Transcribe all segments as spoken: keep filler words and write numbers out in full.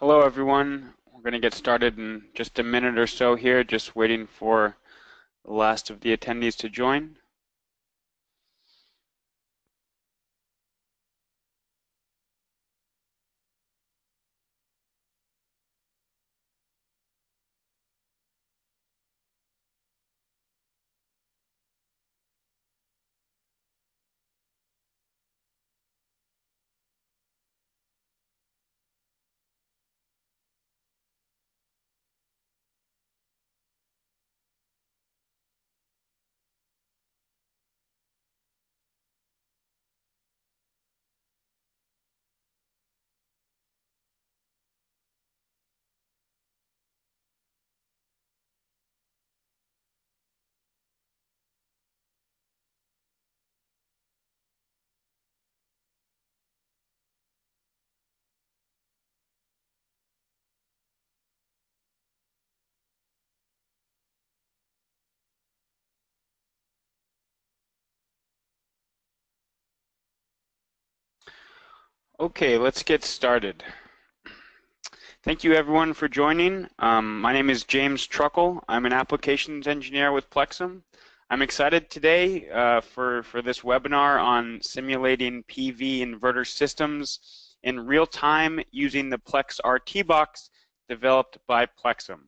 Hello everyone, we're going to get started in just a minute or so here, just waiting for the last of the attendees to join. Okay, let's get started. Thank you everyone for joining. Um, my name is James Truckle. I'm an applications engineer with Plexim. I'm excited today uh, for, for this webinar on simulating P V inverter systems in real time using the PLECS R T box developed by Plexim.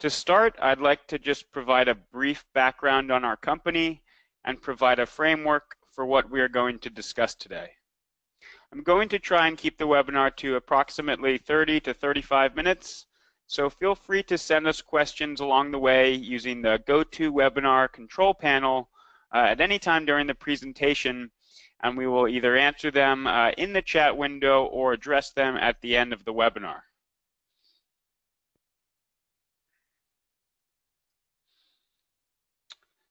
To start, I'd like to just provide a brief background on our company and provide a framework for what we are going to discuss today. I'm going to try and keep the webinar to approximately thirty to thirty-five minutes, so feel free to send us questions along the way using the GoToWebinar control panel uh, at any time during the presentation, and we will either answer them uh, in the chat window or address them at the end of the webinar.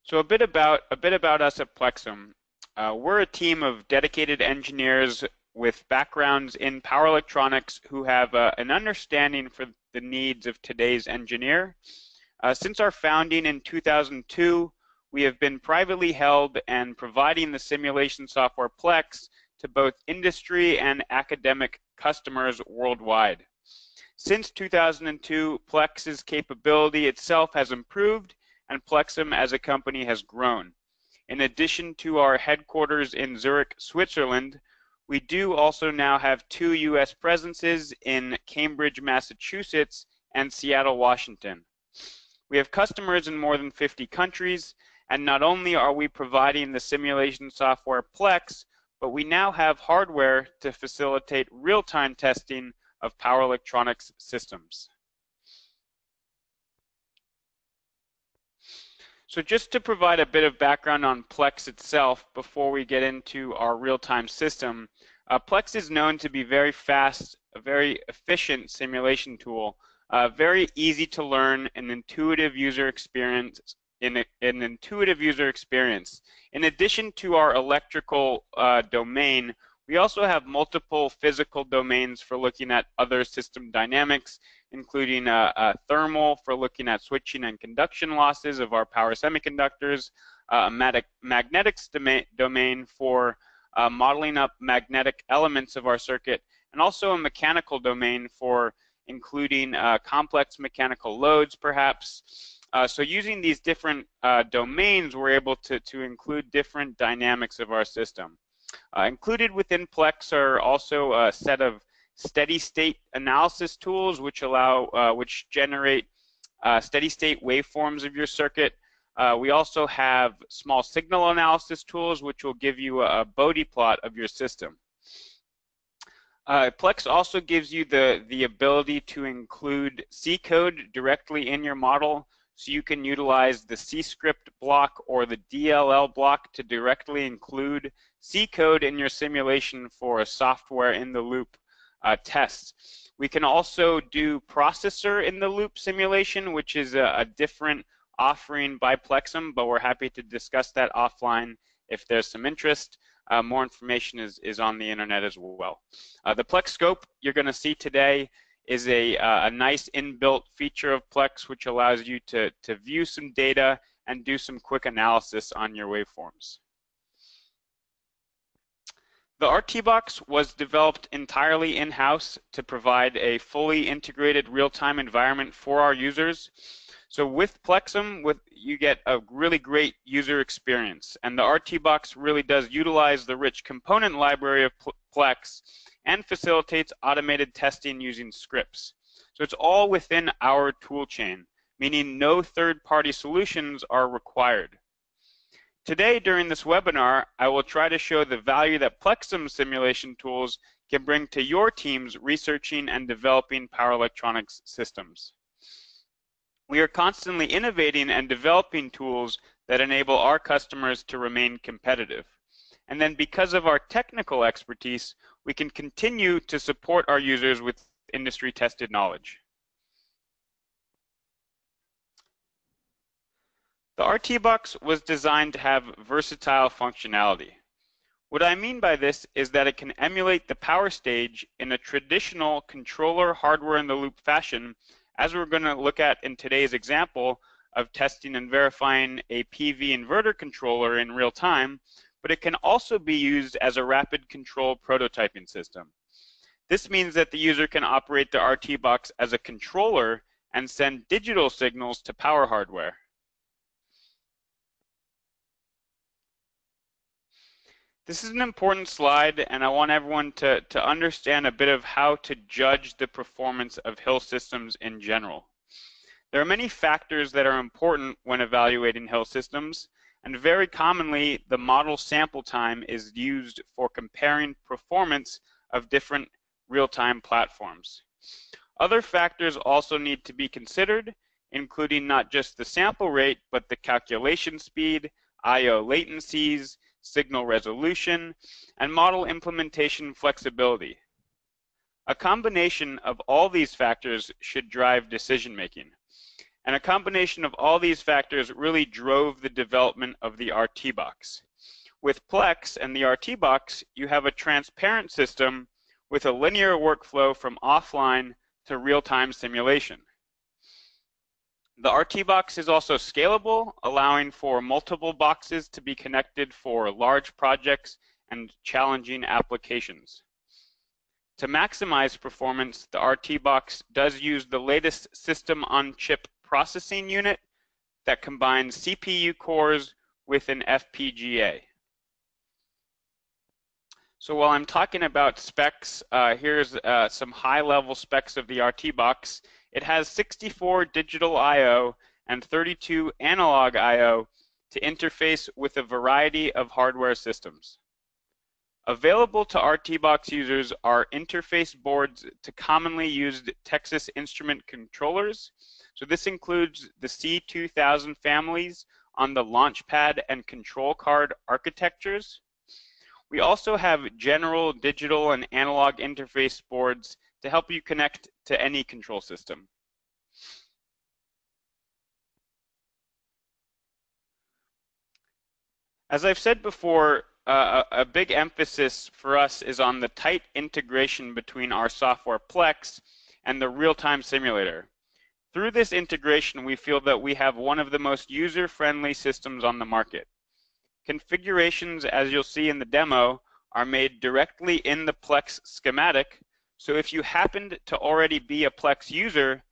So a bit about, a bit about us at Plexim. Uh, we're a team of dedicated engineers with backgrounds in power electronics who have uh, an understanding for the needs of today's engineer. Uh, since our founding in two thousand two, we have been privately held and providing the simulation software PLECS to both industry and academic customers worldwide. Since two thousand two, PLECS's capability itself has improved and Plexim as a company has grown. In addition to our headquarters in Zurich, Switzerland, we do also now have two U S presences in Cambridge, Massachusetts, and Seattle, Washington. We have customers in more than fifty countries, and not only are we providing the simulation software PLECS, but we now have hardware to facilitate real-time testing of power electronics systems. So just to provide a bit of background on PLECS itself before we get into our real-time system, uh, PLECS is known to be very fast, a very efficient simulation tool, uh, very easy to learn, an intuitive user experience. In a, an intuitive user experience. In addition to our electrical uh, domain, we also have multiple physical domains for looking at other system dynamics, including uh, uh, thermal for looking at switching and conduction losses of our power semiconductors, uh, a magnetics domain for uh, modeling up magnetic elements of our circuit, and also a mechanical domain for including uh, complex mechanical loads, perhaps. Uh, so using these different uh, domains, we're able to, to include different dynamics of our system. Uh, included within PLECS are also a set of steady-state analysis tools, which allow, uh, which generate uh, steady-state waveforms of your circuit. Uh, we also have small signal analysis tools, which will give you a, a Bode plot of your system. Uh, PLECS also gives you the the ability to include C code directly in your model, so you can utilize the C script block or the D L L block to directly include C code in your simulation for a software in the loop Uh, tests. We can also do processor in the loop simulation, which is a, a different offering by Plexim, but we're happy to discuss that offline if there's some interest. Uh, more information is, is on the internet as well. Uh, the PLECS scope you're going to see today is a, uh, a nice inbuilt feature of PLECS, which allows you to, to view some data and do some quick analysis on your waveforms. The R T Box was developed entirely in-house to provide a fully integrated real-time environment for our users. So with Plexim, with, you get a really great user experience, and the R T Box really does utilize the rich component library of PLECS and facilitates automated testing using scripts. So it's all within our tool chain, meaning no third-party solutions are required. Today, during this webinar, I will try to show the value that Plexim simulation tools can bring to your teams researching and developing power electronics systems. We are constantly innovating and developing tools that enable our customers to remain competitive. And then because of our technical expertise, we can continue to support our users with industry-tested knowledge. The R T Box was designed to have versatile functionality. What I mean by this is that it can emulate the power stage in a traditional controller hardware-in-the-loop fashion, as we're going to look at in today's example of testing and verifying a P V inverter controller in real time, but it can also be used as a rapid control prototyping system. This means that the user can operate the R T Box as a controller and send digital signals to power hardware. This is an important slide, and I want everyone to, to understand a bit of how to judge the performance of H I L systems in general. There are many factors that are important when evaluating H I L systems, and very commonly the model sample time is used for comparing performance of different real-time platforms. Other factors also need to be considered, including not just the sample rate, but the calculation speed, I O latencies, signal resolution, and model implementation flexibility. A combination of all these factors should drive decision-making. And a combination of all these factors really drove the development of the R T Box. With PLECS and the R T Box, you have a transparent system with a linear workflow from offline to real-time simulation. The R T Box is also scalable, allowing for multiple boxes to be connected for large projects and challenging applications. To maximize performance, the R T Box does use the latest system-on-chip processing unit that combines C P U cores with an F P G A. So while I'm talking about specs, uh, here's uh, some high-level specs of the R T Box. It has sixty-four digital I O and thirty-two analog I O to interface with a variety of hardware systems. Available to R T Box users are interface boards to commonly used Texas Instrument controllers. So this includes the C two thousand families on the LaunchPad and control card architectures. We also have general digital and analog interface boards to help you connect to any control system. As I've said before, uh, a big emphasis for us is on the tight integration between our software PLECS and the real-time simulator. Through this integration, we feel that we have one of the most user-friendly systems on the market. Configurations, as you'll see in the demo, are made directly in the PLECS schematic. So if you happened to already be a PLECS user,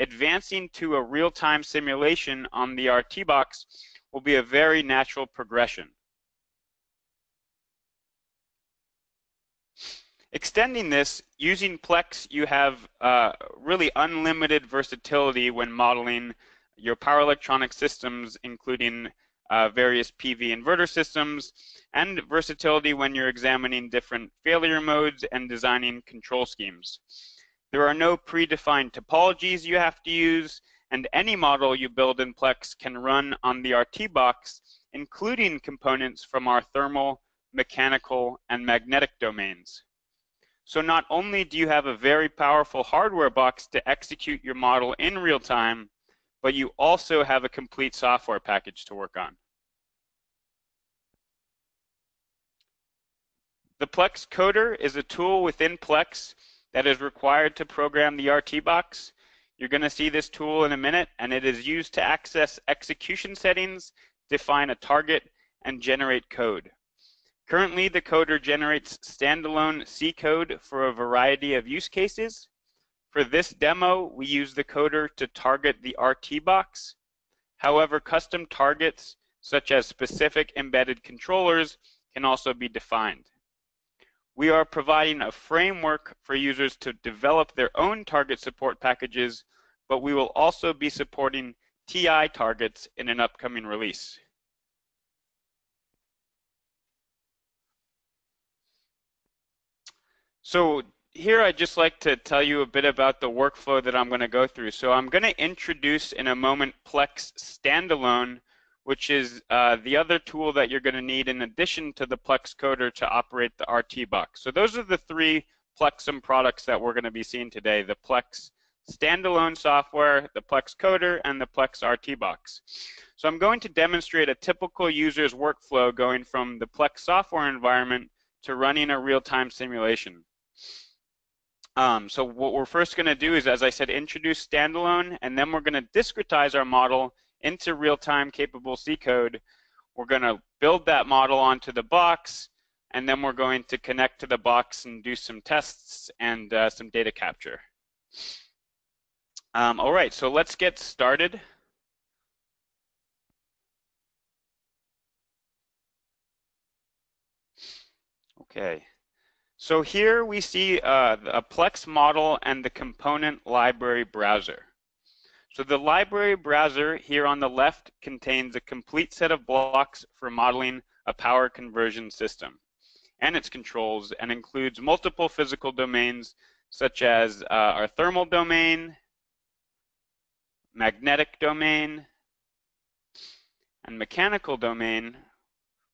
advancing to a real-time simulation on the R T Box will be a very natural progression. Extending this, using PLECS, you have uh, really unlimited versatility when modeling your power electronic systems, including uh, various P V inverter systems, and versatility when you're examining different failure modes and designing control schemes. There are no predefined topologies you have to use, and any model you build in PLECS can run on the R T Box, including components from our thermal, mechanical, and magnetic domains. So not only do you have a very powerful hardware box to execute your model in real time, but you also have a complete software package to work on. The PLECS Coder is a tool within PLECS that is required to program the R T Box. You're going to see this tool in a minute, and it is used to access execution settings, define a target, and generate code. Currently, the coder generates standalone C code for a variety of use cases. For this demo, we use the coder to target the R T box. However, custom targets, such as specific embedded controllers, can also be defined. We are providing a framework for users to develop their own target support packages, but we will also be supporting T I targets in an upcoming release. So here I'd just like to tell you a bit about the workflow that I'm going to go through. So I'm going to introduce in a moment PLECS Standalone, which is uh, the other tool that you're going to need in addition to the PLECS Coder to operate the R T box. So those are the three Plexim products that we're going to be seeing today, the PLECS Standalone software, the PLECS Coder, and the PLECS R T box. So I'm going to demonstrate a typical user's workflow going from the PLECS software environment to running a real-time simulation. Um, so what we're first going to do is, as I said, introduce Standalone, and then we're going to discretize our model into real-time capable C code. We're going to build that model onto the box, and then we're going to connect to the box and do some tests and uh, some data capture. Um, all right, so let's get started. Okay. So here we see uh, a PLECS model and the component library browser. So the library browser here on the left contains a complete set of blocks for modeling a power conversion system and its controls, and includes multiple physical domains such as uh, our thermal domain, magnetic domain, and mechanical domain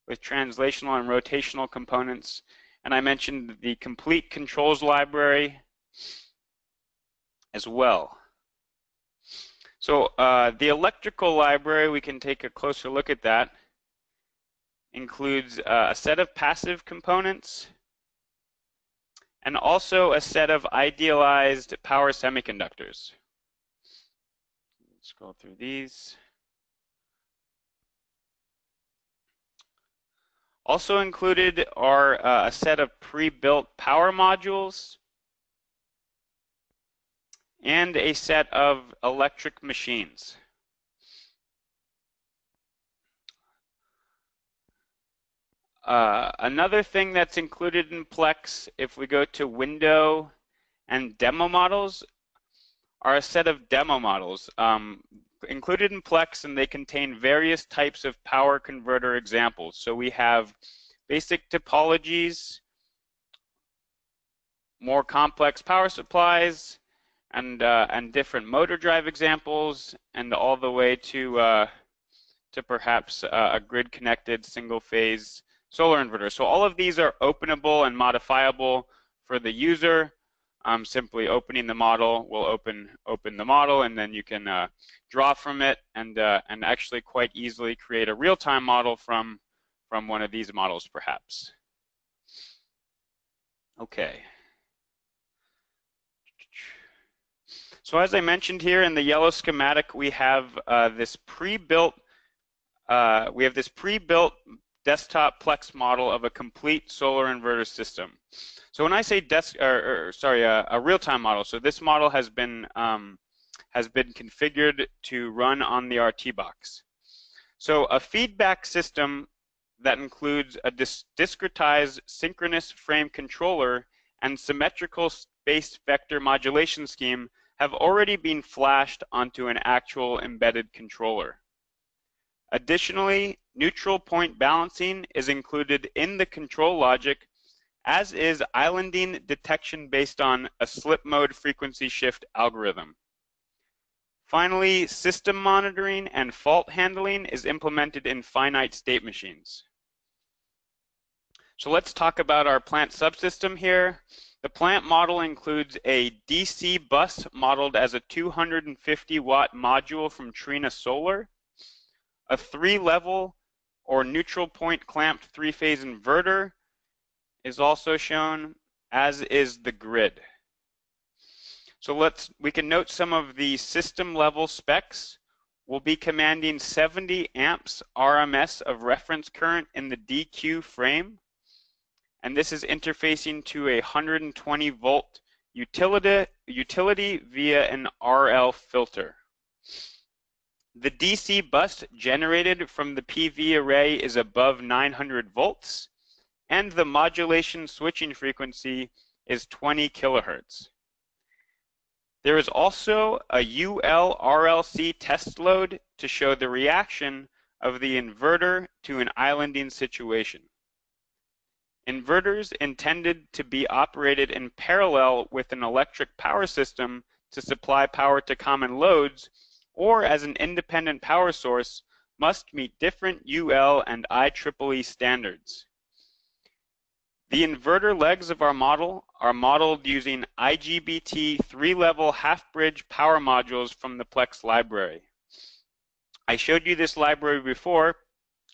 with translational and rotational components. And I mentioned the complete controls library as well. So uh, the electrical library, we can take a closer look at that, includes uh, a set of passive components and also a set of idealized power semiconductors. Let's scroll through these. Also included are uh, a set of pre-built power modules and a set of electric machines. Uh, another thing that's included in PLECS, if we go to Window and Demo Models, are a set of demo models um, included in PLECS, and they contain various types of power converter examples. So we have basic topologies, more complex power supplies, and uh, and different motor drive examples, and all the way to uh, to perhaps uh, a grid-connected single-phase solar inverter. So all of these are openable and modifiable for the user. Um, simply opening the model will open open the model, and then you can uh, draw from it and uh, and actually quite easily create a real-time model from from one of these models, perhaps. Okay. So as I mentioned, here in the yellow schematic, we have uh, this pre-built uh, we have this pre-built desktop PLECS model of a complete solar inverter system. So when I say desk, or, or sorry, uh, a real-time model, so this model has been um, has been configured to run on the R T box. So a feedback system that includes a dis discretized synchronous frame controller and symmetrical space vector modulation scheme have already been flashed onto an actual embedded controller. Additionally, neutral point balancing is included in the control logic, as is islanding detection based on a slip mode frequency shift algorithm. Finally, system monitoring and fault handling is implemented in finite state machines. So let's talk about our plant subsystem here. The plant model includes a D C bus modeled as a two hundred fifty watt module from Trina Solar, a three-level or neutral point clamped three-phase inverter is also shown, as is the grid. So let's, we can note some of the system level specs. We'll be commanding seventy amps R M S of reference current in the D Q frame and this is interfacing to a one hundred twenty volt utility, utility via an R L filter. The D C bus generated from the P V array is above nine hundred volts, and the modulation switching frequency is twenty kilohertz. There is also a U L R L C test load to show the reaction of the inverter to an islanding situation. Inverters intended to be operated in parallel with an electric power system to supply power to common loads or as an independent power source must meet different U L and I triple E standards. The inverter legs of our model are modeled using I G B T three-level half-bridge power modules from the PLECS library. I showed you this library before,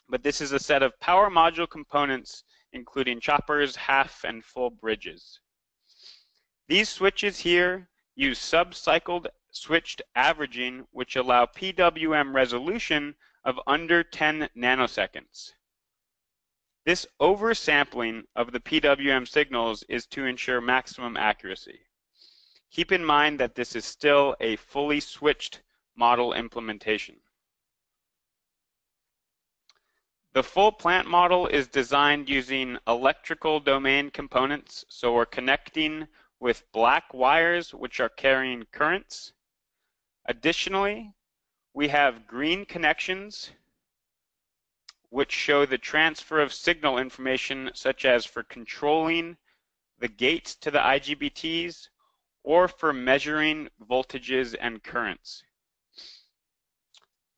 but this is a set of power module components including choppers, half, and full bridges. These switches here use sub-cycled switched averaging, which allow P W M resolution of under ten nanoseconds. This oversampling of the P W M signals is to ensure maximum accuracy. Keep in mind that this is still a fully switched model implementation. The full plant model is designed using electrical domain components, so we're connecting with black wires which are carrying currents. Additionally, we have green connections which show the transfer of signal information, such as for controlling the gates to the I G B Ts or for measuring voltages and currents.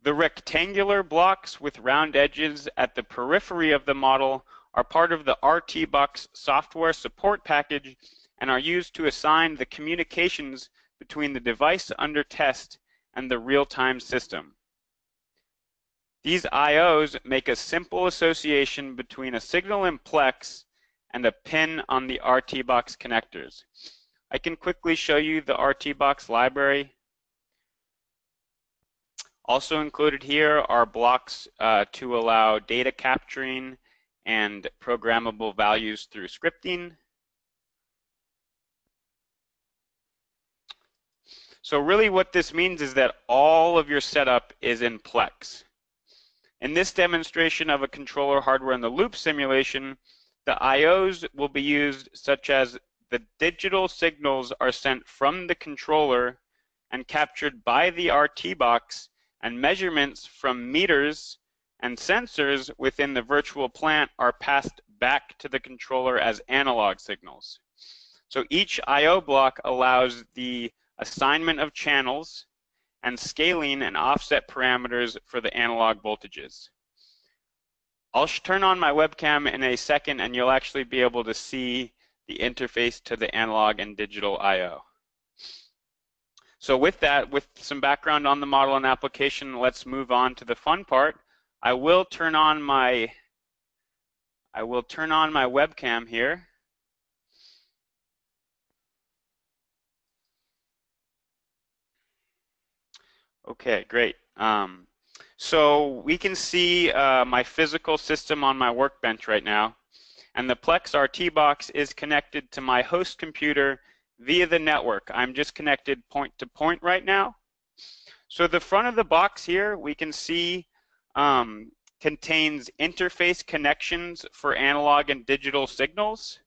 The rectangular blocks with round edges at the periphery of the model are part of the R T Box software support package and are used to assign the communications between the device under test and the real-time system. These I Os make a simple association between a signal in PLECS and a pin on the R T Box connectors. I can quickly show you the R T Box library. Also included here are blocks uh, to allow data capturing and programmable values through scripting. So really what this means is that all of your setup is in PLECS. In this demonstration of a controller hardware in the loop simulation, the I Os will be used such as the digital signals are sent from the controller and captured by the R T box, and measurements from meters and sensors within the virtual plant are passed back to the controller as analog signals. So each I O block allows the assignment of channels and scaling and offset parameters for the analog voltages. I'll turn on my webcam in a second and you'll actually be able to see the interface to the analog and digital I O. So with that, with some background on the model and application, let's move on to the fun part. I will turn on my, I will turn on my webcam here. Okay, great. Um, so we can see uh, my physical system on my workbench right now, and the PLECS R T box is connected to my host computer via the network. I'm just connected point to point right now. So the front of the box here we can see um, contains interface connections for analog and digital signals.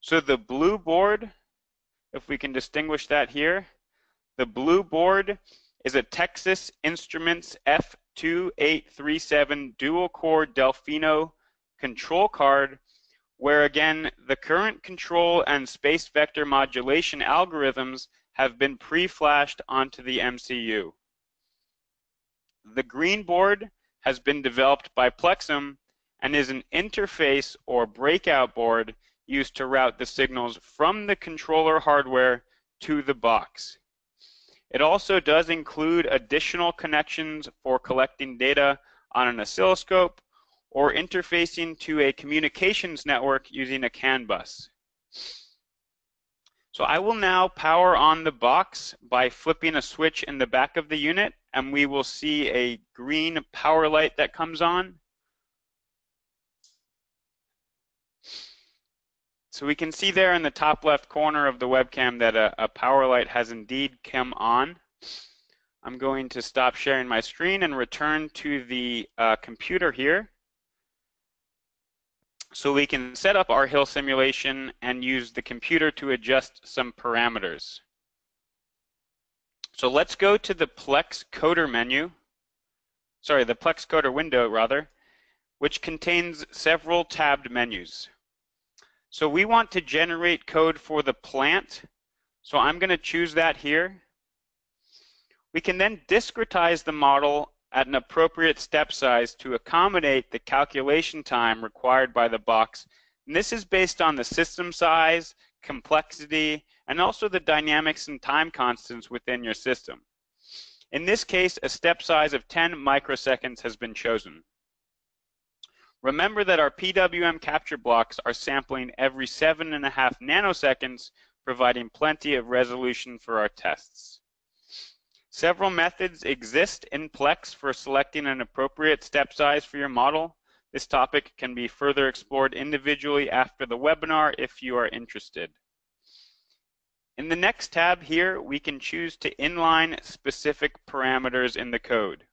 So the blue board, if we can distinguish that here, the blue board is a Texas Instruments F two eight three seven dual-core Delfino control card, where again the current control and space vector modulation algorithms have been pre-flashed onto the M C U. The green board has been developed by Plexim and is an interface or breakout board used to route the signals from the controller hardware to the box. It also does include additional connections for collecting data on an oscilloscope or interfacing to a communications network using a CAN bus. So I will now power on the box by flipping a switch in the back of the unit, and we will see a green power light that comes on. So we can see there in the top left corner of the webcam that a, a power light has indeed come on. I'm going to stop sharing my screen and return to the uh, computer here, so we can set up our hill simulation and use the computer to adjust some parameters. So let's go to the PLECS Coder menu, sorry, the PLECS Coder window rather, which contains several tabbed menus. So we want to generate code for the plant, so I'm going to choose that here. We can then discretize the model at an appropriate step size to accommodate the calculation time required by the box. And this is based on the system size, complexity, and also the dynamics and time constants within your system. In this case, a step size of ten microseconds has been chosen. Remember that our P W M capture blocks are sampling every seven and a half nanoseconds, providing plenty of resolution for our tests. Several methods exist in PLECS for selecting an appropriate step size for your model. This topic can be further explored individually after the webinar if you are interested. In the next tab here, we can choose to inline specific parameters in the code.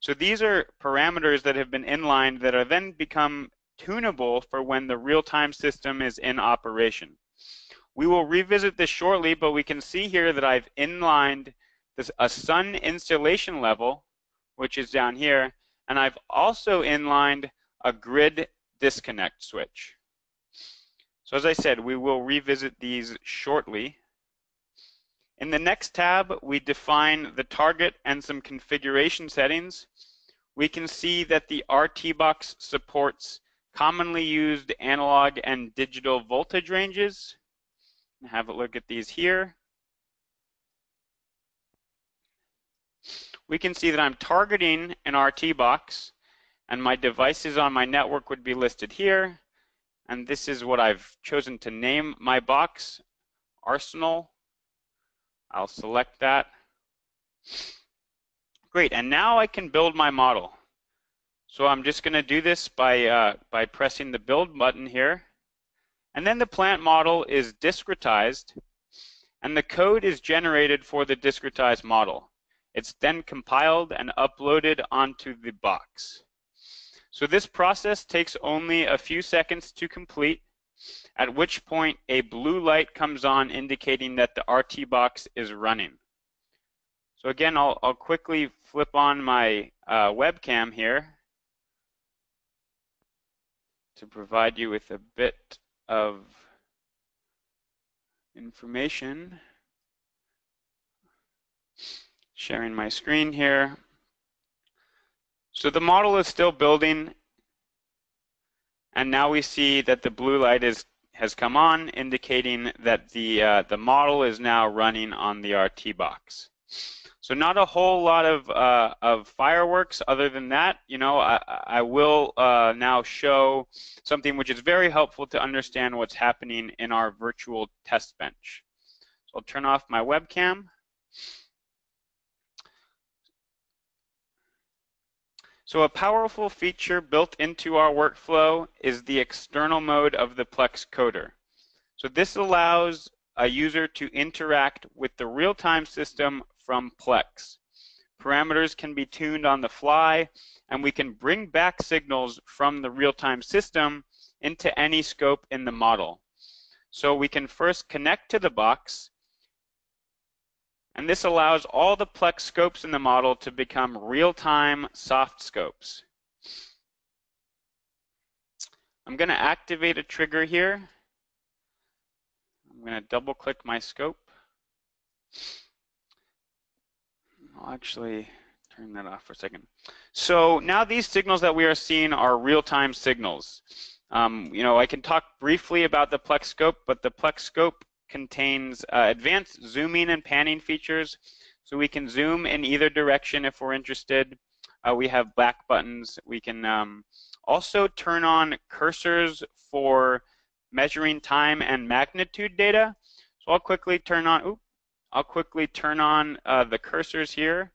So these are parameters that have been inlined that are then become tunable for when the real-time system is in operation. We will revisit this shortly, but we can see here that I've inlined this, a sun installation level, which is down here, and I've also inlined a grid disconnect switch. So as I said, we will revisit these shortly. In the next tab, we define the target and some configuration settings. We can see that the R T box supports commonly used analog and digital voltage ranges. Have a look at these here. We can see that I'm targeting an R T box, and my devices on my network would be listed here. And this is what I've chosen to name my box, Arsenal. I'll select that. Great, and now I can build my model. So I'm just going to do this by uh, by pressing the build button here. And then the plant model is discretized, and the code is generated for the discretized model. It's then compiled and uploaded onto the box. So this process takes only a few seconds to complete, at which point a blue light comes on indicating that the R T box is running. So again, I'll, I'll quickly flip on my uh, webcam here to provide you with a bit of information. Sharing my screen here. So the model is still building, and now we see that the blue light is, has come on, indicating that the, uh, the model is now running on the R T box. So not a whole lot of, uh, of fireworks other than that. You know, I, I will uh, now show something which is very helpful to understand what's happening in our virtual test bench. So I'll turn off my webcam. So a powerful feature built into our workflow is the external mode of the PLECS Coder. So this allows a user to interact with the real-time system from PLECS. Parameters can be tuned on the fly, and we can bring back signals from the real-time system into any scope in the model. So we can first connect to the box, and this allows all the PLECS scopes in the model to become real-time soft scopes. I'm going to activate a trigger here. I'm going to double-click my scope. I'll actually turn that off for a second. So now these signals that we are seeing are real-time signals. Um, you know, I can talk briefly about the PLECS scope, but the PLECS scope contains uh, advanced zooming and panning features, so we can zoom in either direction if we're interested. Uh, we have back buttons. We can um, also turn on cursors for measuring time and magnitude data. So I'll quickly turn on. Oops, I'll quickly turn on uh, the cursors here,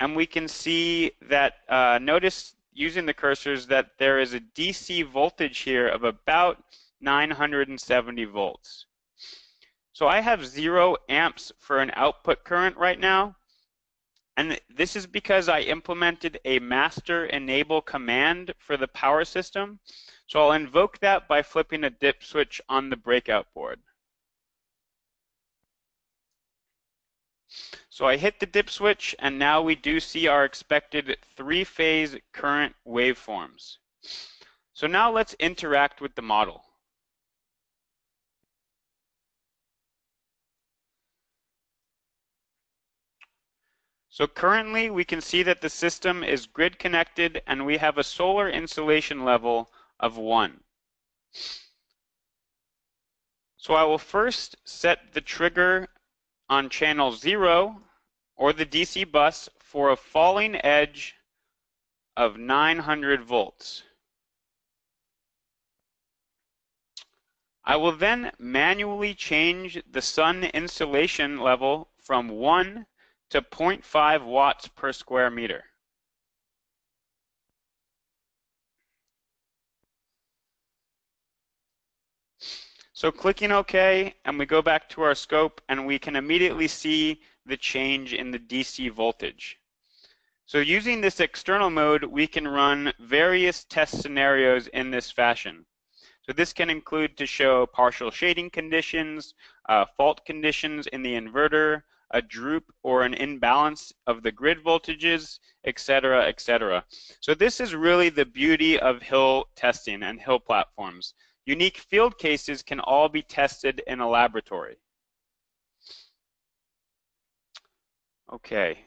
and we can see that. Uh, notice using the cursors that there is a D C voltage here of about nine hundred seventy volts. So I have zero amps for an output current right now. And this is because I implemented a master enable command for the power system. So I'll invoke that by flipping a dip switch on the breakout board. So I hit the dip switch, and now we do see our expected three-phase current waveforms. So now let's interact with the model. So currently we can see that the system is grid connected and we have a solar insolation level of one. So I will first set the trigger on channel zero or the D C bus for a falling edge of nine hundred volts. I will then manually change the sun insolation level from one to zero point five watts per square meter. So clicking OK, and we go back to our scope, and we can immediately see the change in the D C voltage. So using this external mode, we can run various test scenarios in this fashion. So this can include to show partial shading conditions, uh, fault conditions in the inverter, a droop or an imbalance of the grid voltages, et cetera, et cetera. So this is really the beauty of Hill testing and Hill platforms. Unique field cases can all be tested in a laboratory. Okay,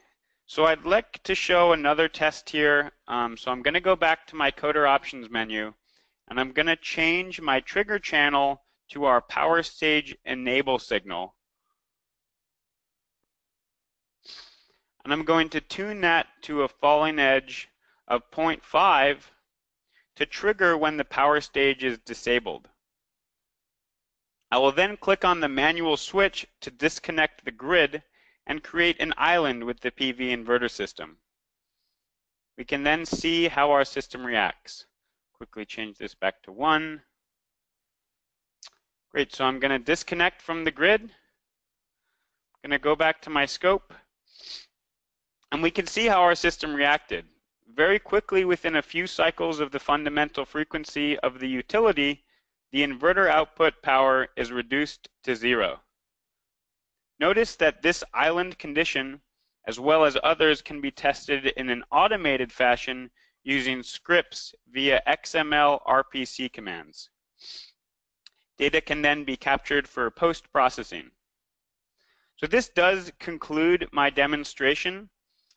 so I'd like to show another test here. Um, so I'm going to go back to my Coder Options menu, and I'm going to change my trigger channel to our power stage enable signal. And I'm going to tune that to a falling edge of zero point five to trigger when the power stage is disabled. I will then click on the manual switch to disconnect the grid and create an island with the P V inverter system. We can then see how our system reacts. Quickly change this back to one. Great, so I'm going to disconnect from the grid. I'm going to go back to my scope. And we can see how our system reacted. Very quickly, within a few cycles of the fundamental frequency of the utility, the inverter output power is reduced to zero. Notice that this island condition, as well as others, can be tested in an automated fashion using scripts via X M L R P C commands. Data can then be captured for post-processing. So this does conclude my demonstration.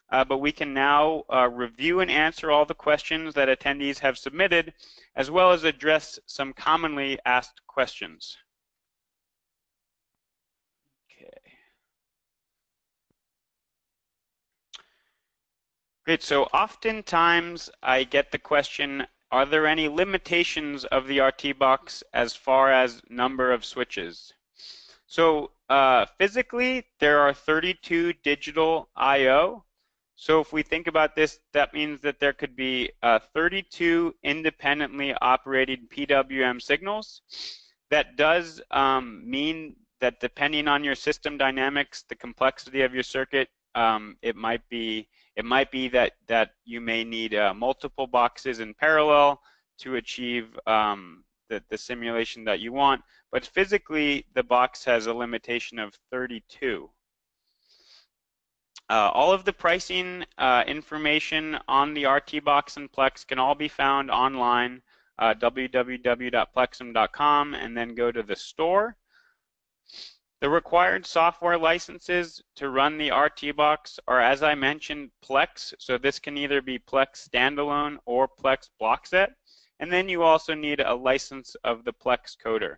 Uh, but we can now uh, review and answer all the questions that attendees have submitted, as well as address some commonly asked questions. Okay. Great, so oftentimes I get the question, are there any limitations of the R T box as far as number of switches? So uh, physically, there are thirty-two digital I O. So if we think about this, that means that there could be uh, thirty-two independently operated P W M signals. That does um, mean that depending on your system dynamics, the complexity of your circuit, um, it might be it might be that that you may need uh, multiple boxes in parallel to achieve um, the, the simulation that you want. But physically, the box has a limitation of thirty-two. Uh, all of the pricing uh, information on the R T box and Plex can all be found online, uh, w w w dot plexim dot com, and then go to the store. The required software licenses to run the R T box are, as I mentioned, Plex. So this can either be PLECS Standalone or PLECS Blockset. And then you also need a license of the PLECS Coder.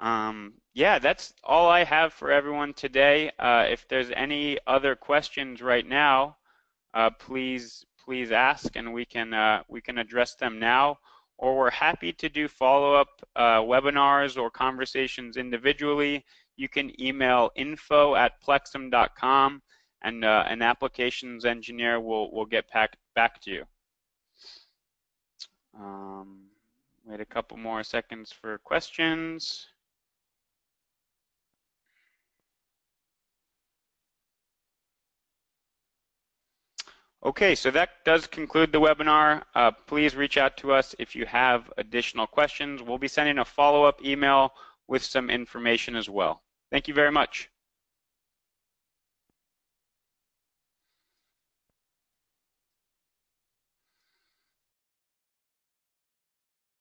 Um, yeah, that's all I have for everyone today. Uh, if there's any other questions right now, uh, please please ask, and we can uh, we can address them now. Or we're happy to do follow-up uh, webinars or conversations individually. You can email info at plexim dot com, and uh, an applications engineer will will get back back to you. Um, Wait a couple more seconds for questions. Okay, so that does conclude the webinar. Uh, please reach out to us if you have additional questions. We'll be sending a follow-up email with some information as well. Thank you very much.